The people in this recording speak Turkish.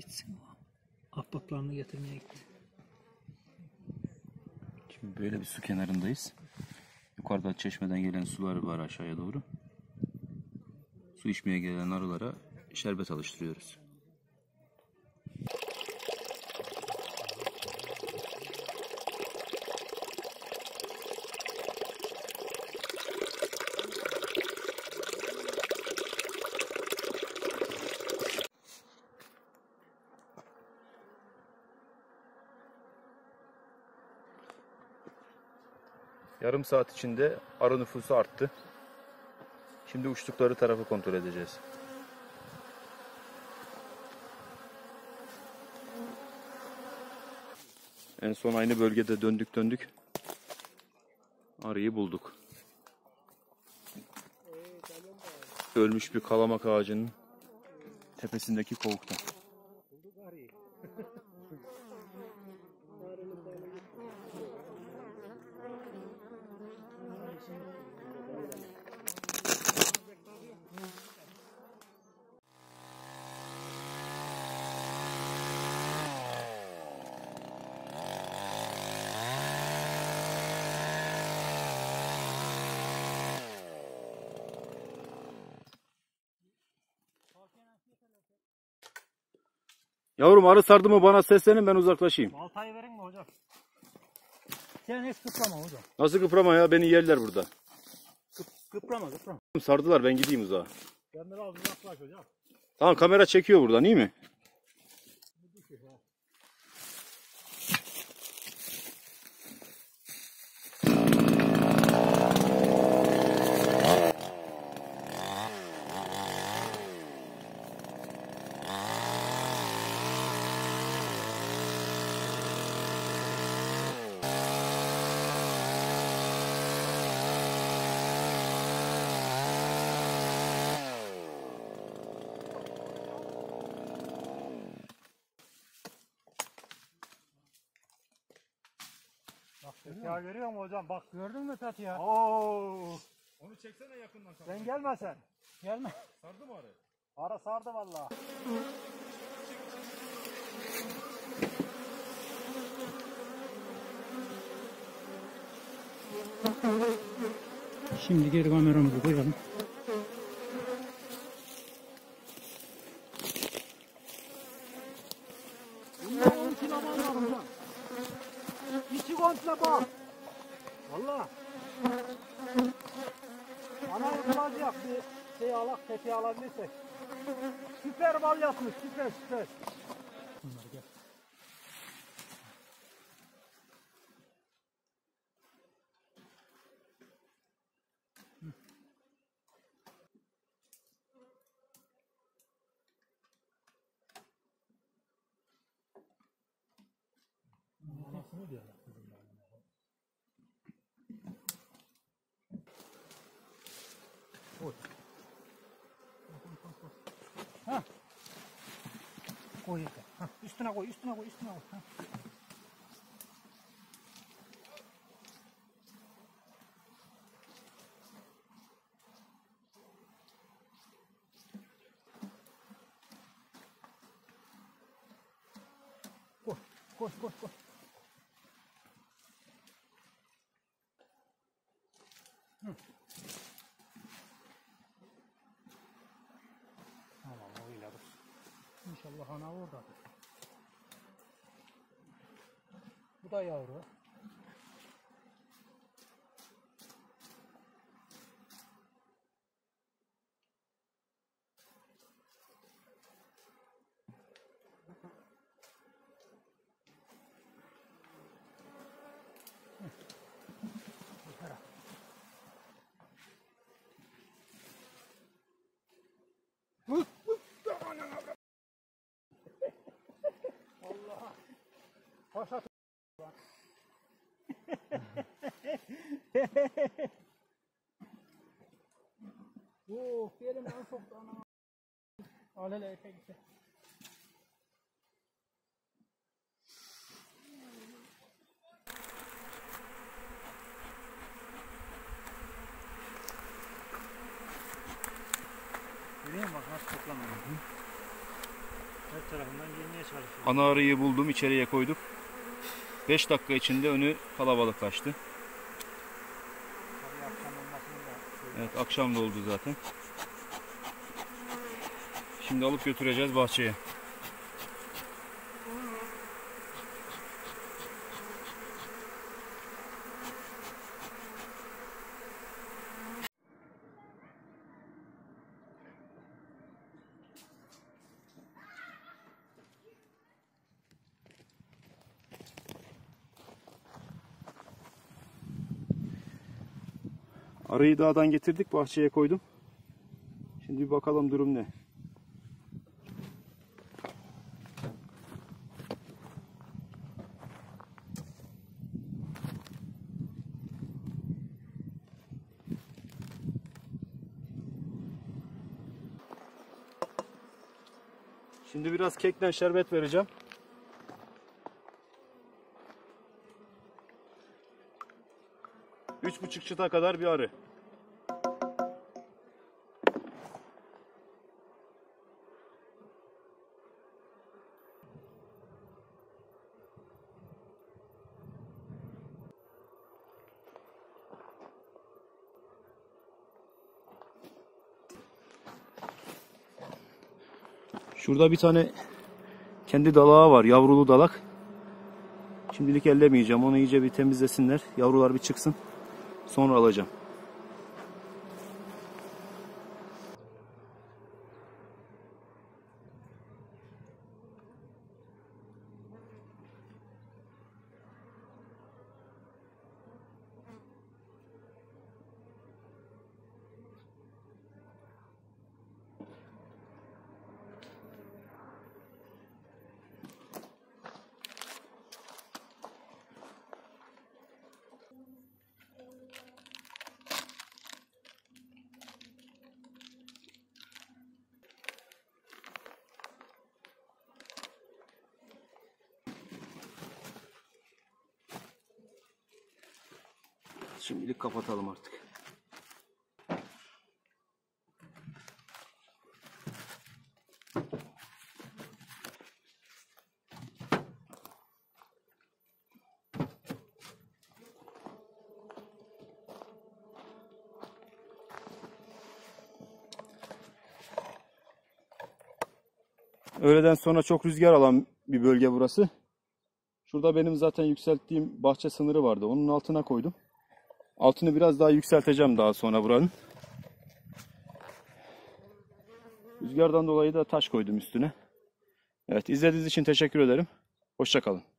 gitsin. Ahbaplarını getirmeye gitti. Şimdi böyle bir su kenarındayız. Yukarıda çeşmeden gelen sular var aşağıya doğru. Su içmeye gelen arılara şerbet alıştırıyoruz. Yarım saat içinde arı nüfusu arttı. Şimdi uçtukları tarafı kontrol edeceğiz. En son aynı bölgede döndük. Arıyı bulduk. Ölmüş bir kalamak ağacının tepesindeki kovukta. Yavrum arı sardı mı bana seslenin, ben uzaklaşayım. Baltayı verin mi hocam? Sen hiç kıprama hocam. Nasıl kıprama ya, beni yerler burada. Kıprama. Sardılar, ben gideyim uzağa. Kendine al, uzaklaş hocam. Tamam, kamera çekiyor buradan, iyi mi? Ya görüyor musun hocam? Bak gördün mü Tat ya? Oo! Onu çeksene yakından. Sen gelme sen. Gelme. Sardı mı arı? Ara sardı vallahi. Şimdi geri kameramızı koyalım. Bak. Vallahi. Ana yılmaz yap bir şey alak, tepeyi alabilirsek. Süper bal yapmış, süper. Bunlar gel. Ne diyorlar? Ha. Koy. Ha. Üstüne koy. Ha. Koy. Hı. İnşallah ana oradadır. Bu da yavru. Başa tutma. Oh, benim en soktu anam. Alele epe gitti. Göreyim bak nasıl toplanıyor. Her tarafından girmeye çalışıyoruz. Ana arıyı buldum, içeriye koyduk. 5 dakika içinde önü kalabalıklaştı. Tabii akşam olmasını da söyleyeyim. Evet, akşam da oldu zaten. Şimdi alıp götüreceğiz bahçeye. Arıyı dağdan getirdik, bahçeye koydum. Şimdi bir bakalım durum ne. Şimdi biraz kekten şerbet vereceğim. Üç buçuk çıta kadar bir arı. Şurada bir tane kendi dalağı var, yavrulu dalak. Şimdilik ellemeyeceğim, onu iyice bir temizlesinler, yavrular bir çıksın. Sonra alacağım. Şimdilik kapatalım artık. Öğleden sonra çok rüzgar alan bir bölge burası. Şurada benim zaten yükselttiğim bahçe sınırı vardı. Onun altına koydum. Altını biraz daha yükselteceğim daha sonra buranın. Rüzgardan dolayı da taş koydum üstüne. Evet, izlediğiniz için teşekkür ederim. Hoşça kalın.